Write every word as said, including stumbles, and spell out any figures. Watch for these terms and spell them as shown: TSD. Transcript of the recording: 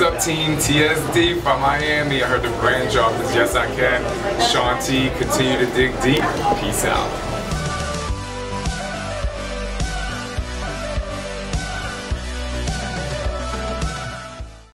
What's up, team? T S D from Miami. I heard the brand drop is Yes I Can. Shanti, continue to dig deep. Peace out.